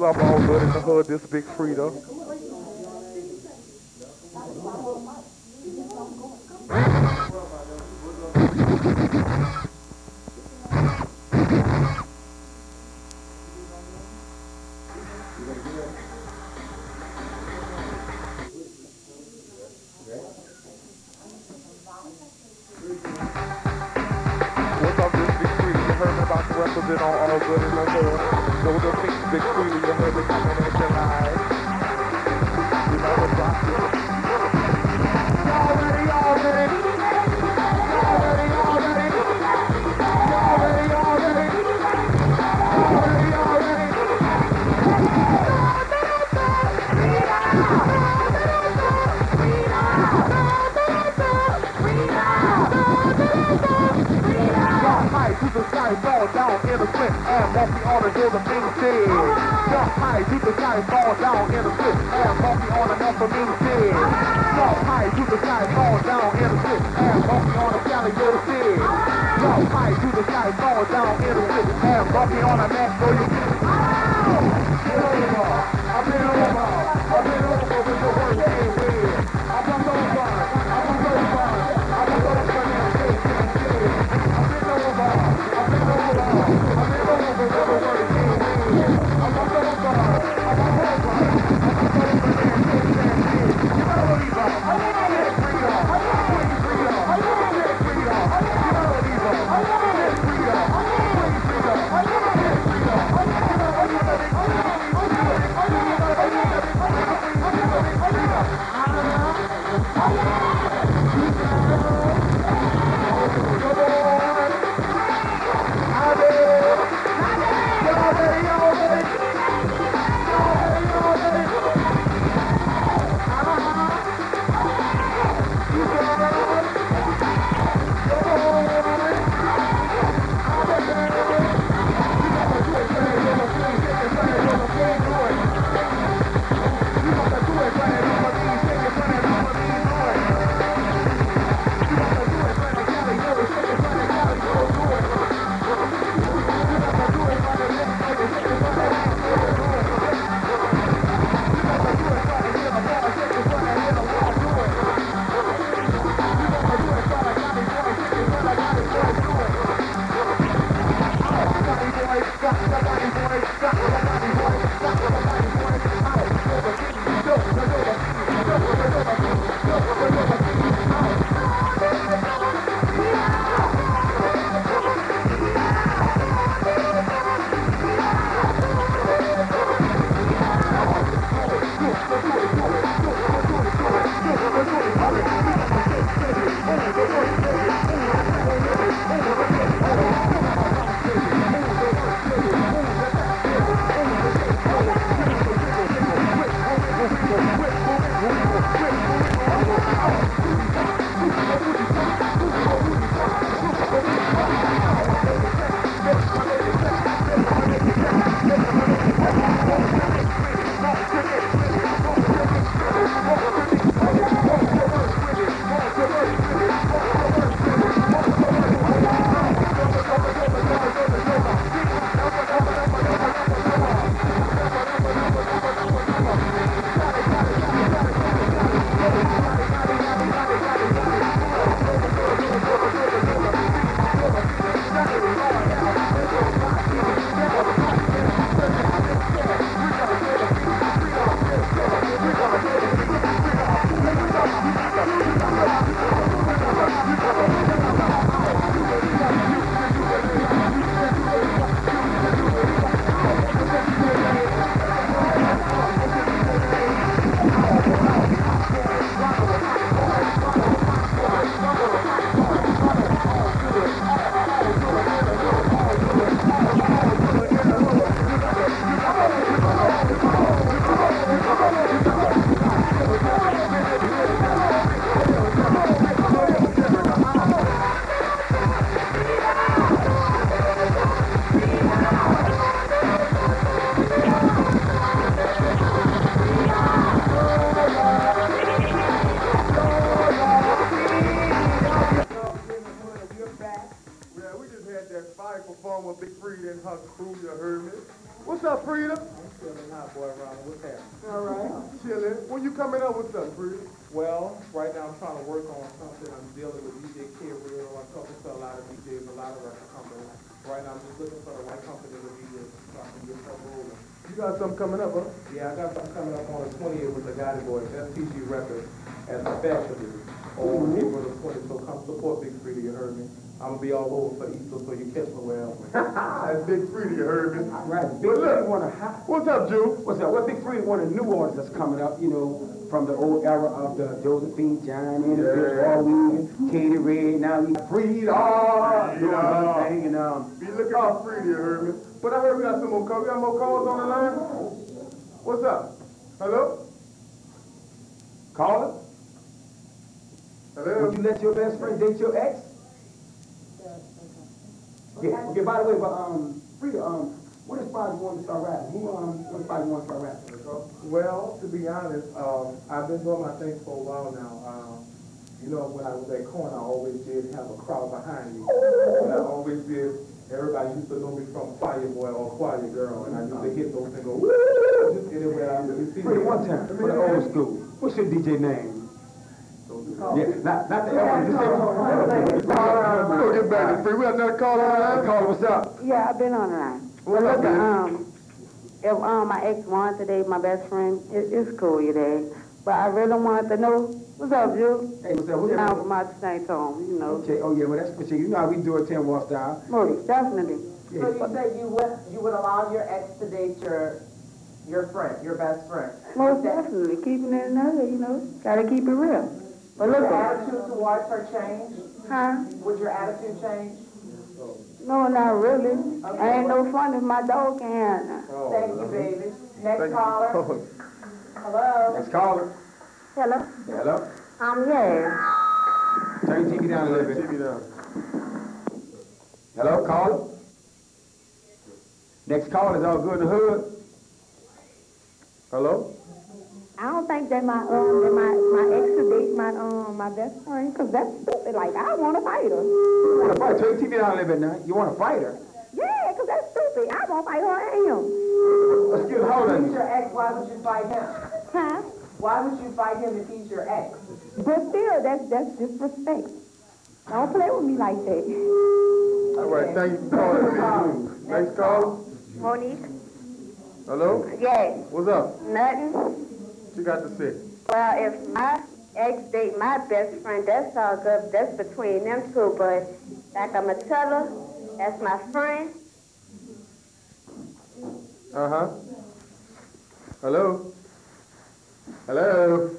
slap all good in the hood, this Big Freedia. What's up, this Big Freedia? You heard me about to represent on all good in the hood. No, the Big Freedia, you heard me coming at your life. You know what's up, fall down in the cliff and walk me on the hill of being dead. Jump high to the sky, fall down in the cliff and walk me on the hill of being dead. Jump high to the sky, fall down in the cliff and walk me on the valley of the dead. Jump high to the sky, fall down in the cliff and walk me on the map for you. I've been over, with your words ain't real. I've been over, Big Freedia and her crew, you heard me. What's up, Freedia? chilling hot boy around with her. All right, chilling. When you coming up with something, Freedia? Well, right now I'm trying to work on something. I'm dealing with DJ K. Real. I'm talking to a lot of DJs, a lot of record companies. Right now I'm just looking for the right company to be with so I can get something rolling. You got something coming up, huh? Yeah, I got something coming up on the 20th with the Gotti Boys. That's PG Records as a specialty. On April the 20th, so come support Big Freedia, you heard me? I'm gonna be all over for Easter, so you catch me where I'm at. That's Big Freedia, you heard me? All right, Big Freedia wanna hot. What's up, Jew? What's up? Well, Big Freedia, one of the new artists that's coming up, you know, from the old era of the Josephine, John, and the Katey Red, now he's Freedia. Be looking out Freedia, you heard me? But I heard we got some more calls. We got more calls on the line? What's up? Hello? Caller? Hello? Would you let your best friend date your ex? Yeah, okay, by the way, but, Freedia, what inspired you to start rapping? What inspired you to start rapping? Well, to be honest, I've been doing my thing for a while now. You know, when I was at Corn, I always did have a crowd behind me. And I always did, everybody used to know me from Choir Boy or Choir Girl, and I used to hit those and go, just anywhere I used to see Freedia, one time, for the old school, what's your DJ name? Yeah, not the L1. We're going to get back to Freedia. We have another caller on the line. Caller, what's up? Yeah, I've been on the line. What's up, man? If my ex wanted to date my best friend, it's cool, you know. But I really wanted to know, what's up, you? Hey, what's up? What's up? Now, my St. Tom, you know. Okay, oh, yeah, well, that's what you know how we do it, 10 walk style. Most definitely. Yeah. So you said you would allow your ex to date your friend, your best friend? Most definitely. Keeping it another, you know. Got to keep it real. But look, would your attitude towards her change? Huh? Would your attitude change? No, not really. Okay, I ain't no fun if my dog can't handle. Oh, thank you, baby. Next caller. Hello? Next caller. Hello? Hello? Yeah. Turn your TV down a little bit. TV down. Hello, caller? Next caller is all good in the hood. Hello? I don't think that my ex would date my best friend, because that's stupid. Like, I want to fight her. You want to fight her? Turn your TV down a little bit now. You want to fight her? Yeah, because that's stupid. I want to fight her and him. Let's get hold of you. If he's your ex, why would you fight him? Huh? Why would you fight him if he's your ex? But still, that's disrespect. Don't play with me like that. All right, thank you for calling. Next call. Monique. Hello? Yes. What's up? Nothing. You got to say? Well, if my ex date my best friend, that's all good. That's between them two, but like I'm a teller, that's my friend. Uh-huh. Hello? Hello?